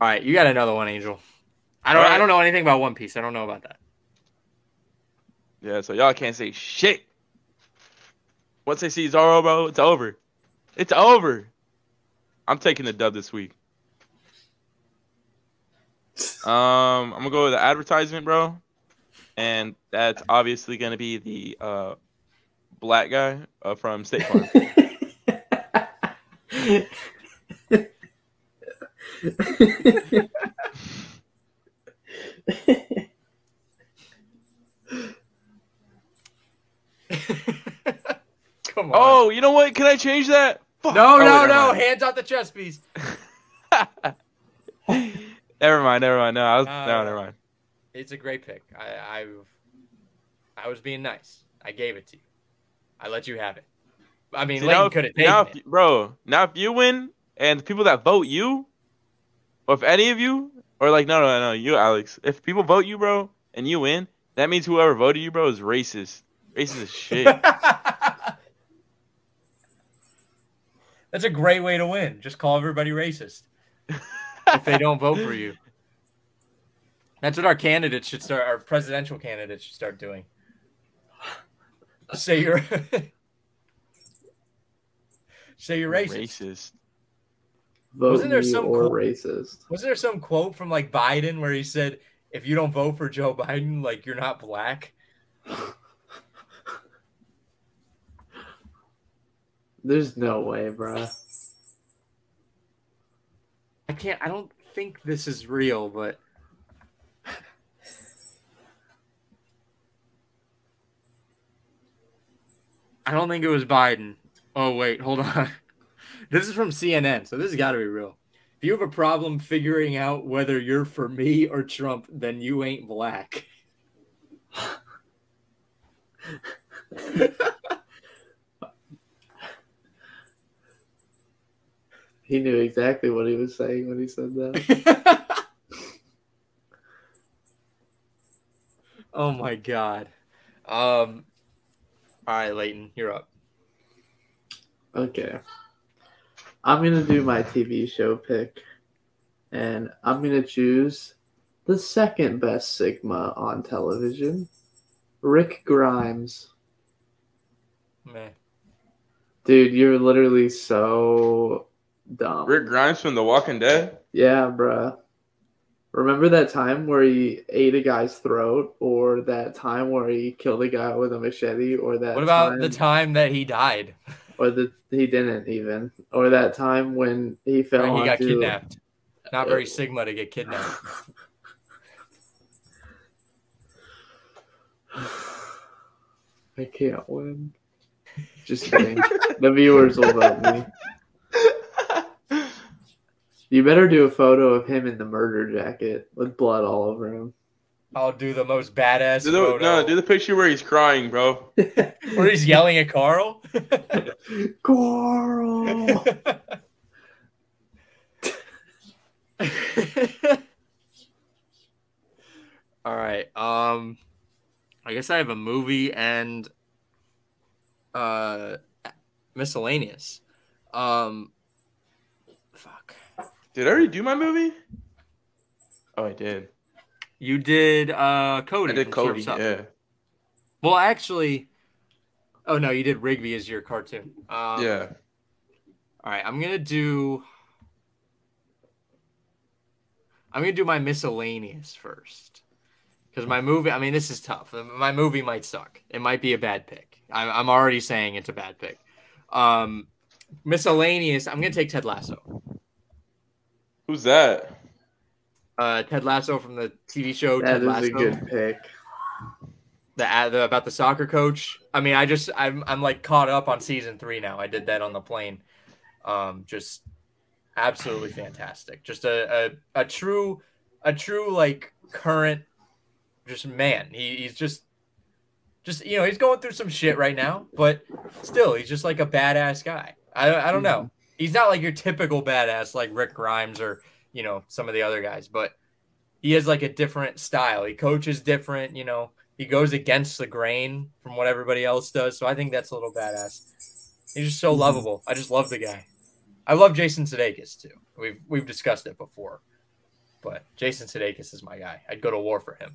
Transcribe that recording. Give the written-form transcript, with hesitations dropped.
All right, you got another one, Angel. I don't know anything about One Piece. I don't know about that. Yeah, so y'all can't say shit. Once they see Zorro, bro, it's over. It's over. I'm taking the dub this week. I'm gonna go with the advertisement, bro, and that's obviously gonna be the black guy from State Farm. Come on. Oh, you know what? Can I change that? Fuck. No, no, no! Hands out the chess piece. Never mind, never mind. No, I was, no, never mind. It's a great pick. I was being nice. I gave it to you. I let you have it. I mean, Layton could have taken it. Bro, now if you win and the people that vote you, or if any of you, or like, no, no, no, you, Alex. If people vote you, bro, and you win, that means whoever voted you, bro, is racist. Racist as shit. That's a great way to win. Just call everybody racist. If they don't vote for you, that's what our candidates should start. Our presidential candidates should start doing. Say you're, say you're racist. Vote wasn't there some quote, racist? Wasn't there some quote from like Biden where he said, "If you don't vote for Joe Biden, like you're not black." There's no way, bro. I can't. I don't think this is real, but I don't think it was Biden. Oh wait, hold on. This is from CNN, so this has got to be real. If you have a problem figuring out whether you're for me or Trump, then you ain't black. He knew exactly what he was saying when he said that. Oh, my God. All right, Layton, you're up. Okay. I'm going to do my TV show pick, and I'm going to choose the second best Sigma on television, Rick Grimes. Meh. Dude, you're literally so... dumb. Rick Grimes from The Walking Dead? Yeah, bruh. Remember that time where he ate a guy's throat, or that time where he killed a guy with a machete, or that? What about the time that he died? Or that he didn't even. Or that time when he fell and he got kidnapped. Not very Sigma to get kidnapped. I can't win. Just kidding. The viewers will vote me. You better do a photo of him in the murder jacket with blood all over him. I'll do the most badass photo. No, do the picture where he's crying, bro. Where he's yelling at Carl. Carl! All right. I guess I have a movie and miscellaneous. Fuck. Did I already do my movie? Oh, I did. You did Cody. I did Cody, yeah. Well, actually... Oh, no, you did Rigby as your cartoon. Yeah. All right, I'm going to do... I'm going to do my miscellaneous first. Because my movie... I mean, this is tough. My movie might suck. It might be a bad pick. I'm already saying it's a bad pick. Miscellaneous, I'm going to take Ted Lasso. Who's that? Ted Lasso from the TV show. That Ted Lasso. Is a good pick. The about the soccer coach. I mean, I'm like caught up on season 3 now. I did that on the plane. Just absolutely fantastic. Just a true like current just man. He's just you know, he's going through some shit right now, but still he's just like a badass guy. I don't know. He's not like your typical badass like Rick Grimes or, you know, some of the other guys, but he has like a different style. He coaches different, you know, he goes against the grain from what everybody else does. So I think that's a little badass. He's just so lovable. I just love the guy. I love Jason Sudeikis too. We've discussed it before. But Jason Sudeikis is my guy. I'd go to war for him.